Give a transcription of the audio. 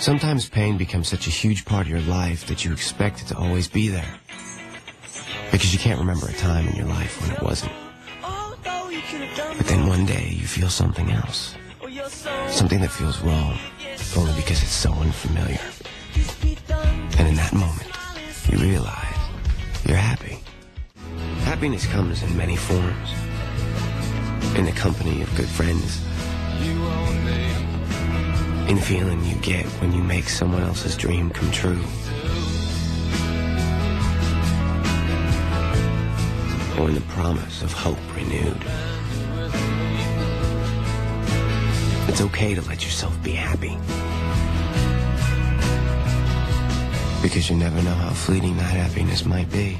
Sometimes pain becomes such a huge part of your life that you expect it to always be there, because you can't remember a time in your life when it wasn't. But then one day you feel something else, something that feels wrong, only because it's so unfamiliar. And in that moment, you realize you're happy. Happiness comes in many forms. In the company of good friends, in the feeling you get when you make someone else's dream come true, or in the promise of hope renewed. It's okay to let yourself be happy, because you never know how fleeting that happiness might be.